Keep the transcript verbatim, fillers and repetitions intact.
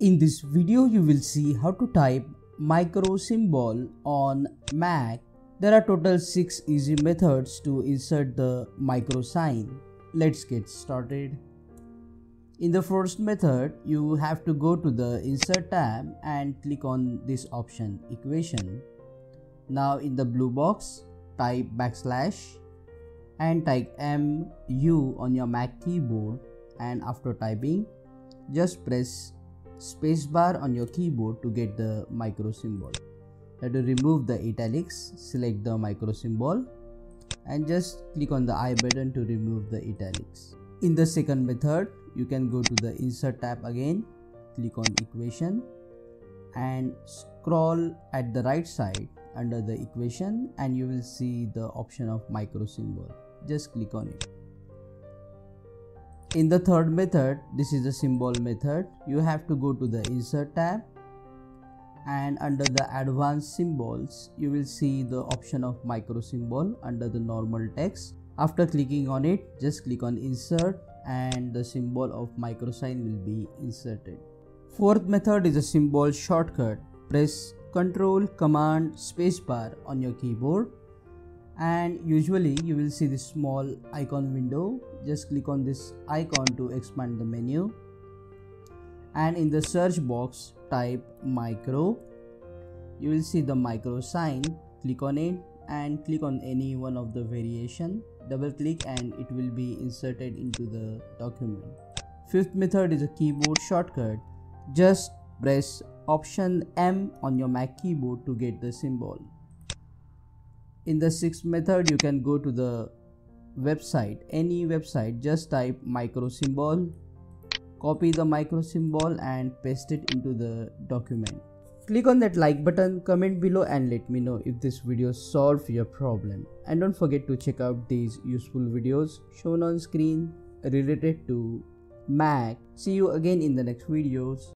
In this video, you will see how to type micro symbol on Mac. There are total six easy methods to insert the micro sign. Let's get started. In the first method, you have to go to the Insert tab and click on this option, Equation. Now in the blue box, type backslash and type M U on your Mac keyboard, and after typing, just press spacebar on your keyboard to get the micro symbol. Now to remove the italics, select the micro symbol and just click on the I button to remove the italics. In the second method, you can go to the Insert tab again, click on Equation and scroll at the right side under the Equation, and you will see the option of micro symbol. Just click on it. In the third method, this is the symbol method, you have to go to the Insert tab and under the Advanced Symbols, you will see the option of micro symbol under the normal text. After clicking on it, just click on Insert and the symbol of micro sign will be inserted. Fourth method is a symbol shortcut. Press Ctrl Command Spacebar on your keyboard, and usually you will see this small icon window. Just click on this icon to expand the menu, and in the search box type micro. You will see the micro sign, click on it and click on any one of the variation, double click and it will be inserted into the document. Fifth method is a keyboard shortcut. Just press Option M on your Mac keyboard to get the symbol. In the sixth method, you can go to the website, any website, just type micro symbol, copy the micro symbol and paste it into the document. Click on that like button, comment below and let me know if this video solved your problem. And don't forget to check out these useful videos shown on screen related to Mac. See you again in the next videos.